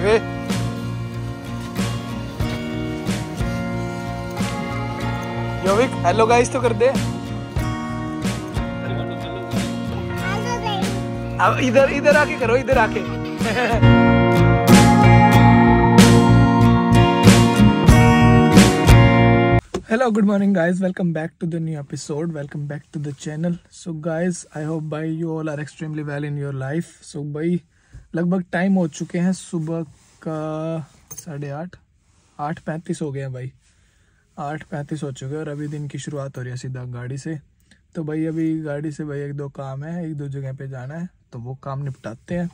Okay. योविक hello guys तो कर दे। अब इधर इधर आके करो, इधर आके। Hello, good morning guys, welcome back to the new episode, welcome back to the channel. So guys, I hope bhai you all are extremely well in your life. So bhai लगभग टाइम हो चुके हैं सुबह का 8:30 हो गए हैं भाई, 8:35 हो चुके हैं और अभी दिन की शुरुआत हो रही है सीधा गाड़ी से। तो भाई अभी गाड़ी से भाई एक दो जगह पे जाना है तो वो काम निपटाते हैं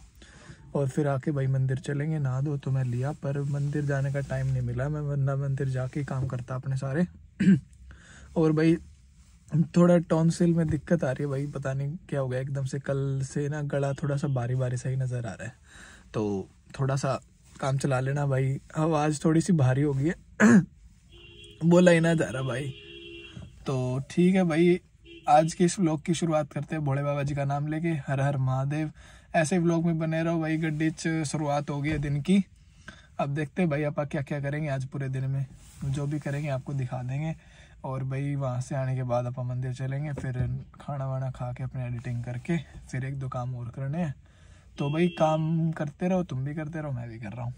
और फिर आके भाई मंदिर चलेंगे। नहा दो तो मैं लिया पर मंदिर जाने का टाइम नहीं मिला, मैं वरना मंदिर जाके काम करता अपने सारे। और भाई थोड़ा टॉन्सिल में दिक्कत आ रही है भाई, पता नहीं क्या हो गया एकदम से। कल से ना गला थोड़ा सा भारी भारी सा ही नज़र आ रहा है, तो थोड़ा सा काम चला लेना भाई। आवाज़ थोड़ी सी भारी हो गई है, बोला ही ना जा रहा भाई। तो ठीक है भाई, आज के इस व्लॉग की शुरुआत करते हैं भोले बाबा जी का नाम लेके, हर हर महादेव। ऐसे व्लॉग में बने रहो भाई, गड्डी शुरुआत हो गई है दिन की। अब देखते हैं भाई आपा क्या क्या करेंगे आज पूरे दिन में, जो भी करेंगे आपको दिखा देंगे। और भाई वहाँ से आने के बाद अपन मंदिर चलेंगे, फिर खाना वाना खा के अपने एडिटिंग करके फिर 1-2 काम और करने हैं। तो भाई काम करते रहो, तुम भी करते रहो, मैं भी कर रहा हूँ।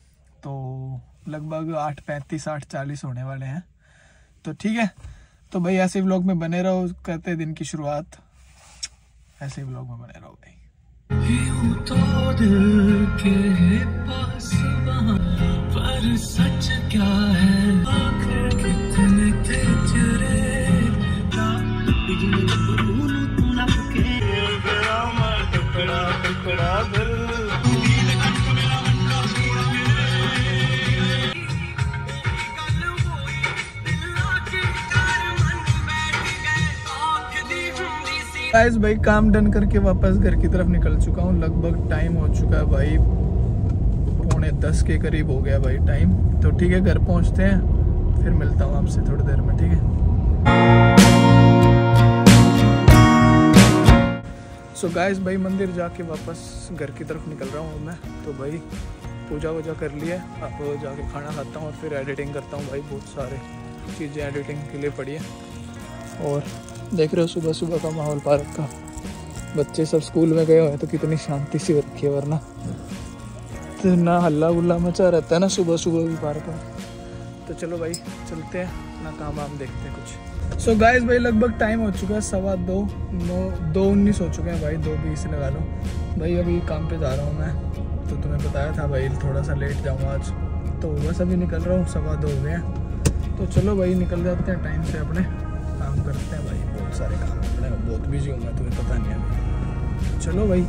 तो लगभग 8:35 8:40 होने वाले हैं, तो ठीक है। तो भाई ऐसे व्लॉग में बने रहो, करते दिन की शुरुआत ऐसे व्लॉग में बने रहो भाई। तो दिल के पास पर सच क्या है गाइस। भाई काम डन करके वापस घर की तरफ निकल चुका हूँ। लगभग टाइम हो चुका है भाई 9:45 के करीब हो गया भाई टाइम। तो ठीक है घर पहुँचते हैं, फिर मिलता हूँ आपसे थोड़ी देर में, ठीक है। सो गाइस भाई मंदिर जाके वापस घर की तरफ निकल रहा हूँ मैं। तो भाई पूजा वूजा कर लिया, अब जाके खाना खाता हूँ और फिर एडिटिंग करता हूँ भाई। बहुत सारे चीज़ें एडिटिंग के लिए पड़ी है और देख रहे हो सुबह सुबह का माहौल पार्क का। बच्चे सब स्कूल में गए हुए हैं तो कितनी शांति सी रखी है, वरना इतना हल्ला गुल्ला मचा रहता है ना सुबह सुबह भी पार्क में। तो चलो भाई चलते हैं ना, काम वाम देखते हैं कुछ। सो गाइस भाई लगभग टाइम हो चुका है 2:19 हो चुके हैं भाई, 2:20 लगा लो भाई। अभी काम पर जा रहा हूँ मैं, तो तुम्हें बताया था भाई थोड़ा सा लेट जाऊँगा आज। तो बस अभी निकल रहा हूँ, 2:15 हो गए हैं। तो चलो भाई निकल जाते हैं टाइम से, अपने काम करते हैं भाई। बहुत सारे काम अपने, बहुत बिजी हूँ मैं, तुम्हें पता नहीं है। चलो भाई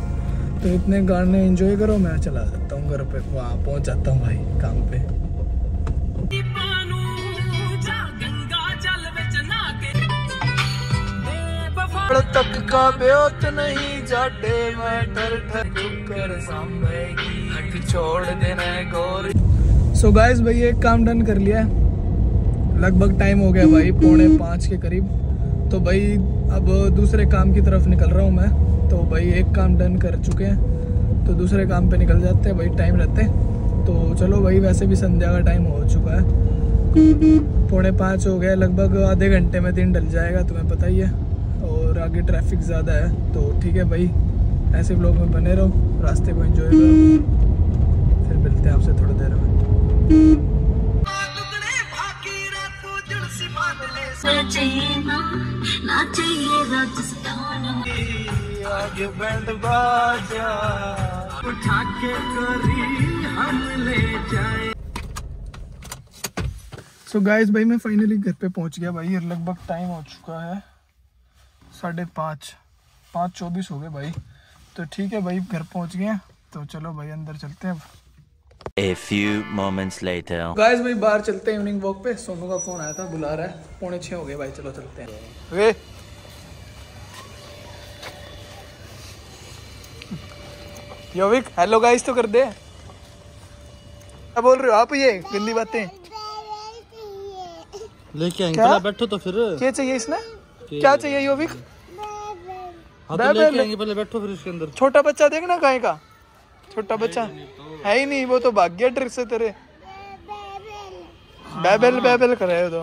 तो इतने गाने एंजॉय करो, मैं चला जाता हूँ घर पे, वहाँ पहुँच जाता हूँ भाई काम पे। तक का बेत नहीं जाते मैं छोड़ देना गोरी। सो गाइस भाई एक काम डन कर लिया है। लगभग टाइम हो गया भाई 4:45 के करीब। तो भाई अब दूसरे काम की तरफ निकल रहा हूँ मैं। तो भाई एक काम डन कर चुके हैं तो दूसरे काम पे निकल जाते हैं भाई टाइम रहते। तो चलो भाई वैसे भी संध्या का टाइम हो चुका है, 4:45 हो गया। लगभग आधे घंटे में दिन ढल जाएगा, तुम्हें पता ही है। और आगे ट्रैफिक ज़्यादा है, तो ठीक है भाई ऐसे व्लॉग में बने रहो, रास्ते को एंजॉय करो। फिर मिलते हैं आपसे थोड़ी देर में। आगे बैंड बाजा उठा के करी हम ले जाए। सो गाइस भाई मैं फाइनली घर पे पहुंच गया भाई और लगभग टाइम हो चुका है 5:24 हो गए भाई। तो ठीक है भाई घर पहुंच गए, तो चलो भाई अंदर चलते हैं। A few moments later. Guys भाई बाहर चलते हैं इवनिंग वॉक पे। सोनू का फोन आया था, बुला रहा है। 5:45 हो गए भाई, चलो चलते हैं। वे योविक हेलो गाइस तो कर दे। क्या बोल रहे हो आप ये गंदी बातें लेके अंकल? बैठो तो फिर क्या चाहिए इसने, क्या चाहिए योविक? हाँ तो लेके आएंगे, पहले बैठो फिर इसके अंदर। छोटा बच्चा देखना गाय का, छोटा बच्चा है ही नहीं, वो तो भाग गया ट्रिक से तेरे। बैबल बैबल कर रहे हो तो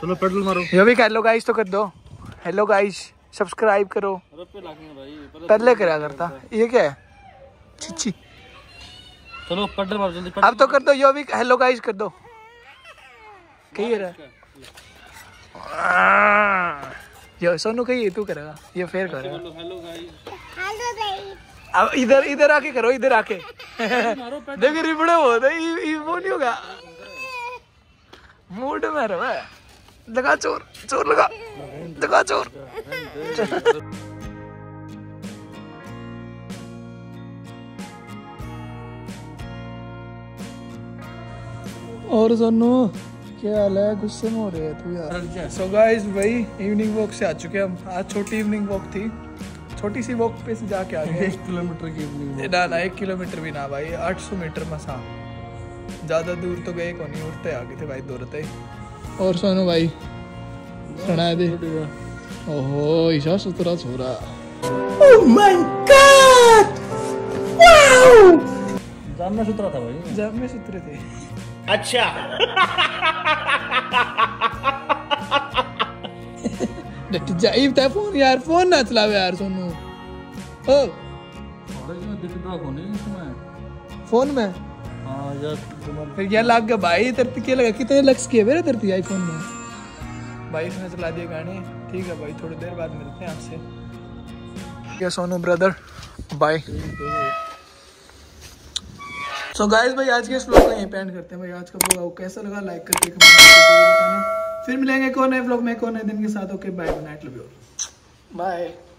चलो पेडल मारो। ये भी हेलो गाइस तो कर दो, हेलो गाइस सब्सक्राइब करो। पहले करा करता ये क्या है चिची। चलो पेडल मारो जल्दी। अब तो कर दो यो भी हेलो गाइस कर दो। कही रहा सोनू कही तू करेगा ये फेर करेगा। अब इधर इधर आके करो, इधर आके देखो रिबड़े हो वो नहीं होगा। मूड में रहो। लगा चोर, चोर लगा, लगा चोर। और सोनू क्या हाल है? गुस्से में हो रहे हैं तू यार। सो गाइस भाई इवनिंग वॉक से आ चुके हम। आज छोटी इवनिंग वॉक थी, छोटी सी वॉक पे से जाके आ गए। 1 किलोमीटर की ना ना 1 किलोमीटर भी ना भाई, 800 मीटर मसा ज़्यादा दूर तो गए को नहीं। उठते आगे थे भाई दौड़ते। और सोनू भाई सुना दे। ओहो ईशा सुतरा छोरा। Oh my god wow. जाम में सुतरा था भाई, जाम में सुतरे थे। अच्छा फोन यार, फोन ना चलावे यार सोनू। ओ फोन में फिर क्या लग गया भाई? धरती क्या लगा कितने लक्स किए मेरे धरती आईफोन में भाई। इसने चला दिए गाने। ठीक है भाई थोड़ी देर बाद मिलते हैं आपसे। क्या Sonu brother bye. So guys भाई आज के इस व्लॉग को यहीं पे एंड करते हैं। भाई आज का व्लॉग आपको कैसा लगा लाइक करके बताना। फिर मिलेंगे एक और नए व्लॉग में एक और नए दिन के साथ। Okay bye, good night, love you, bye.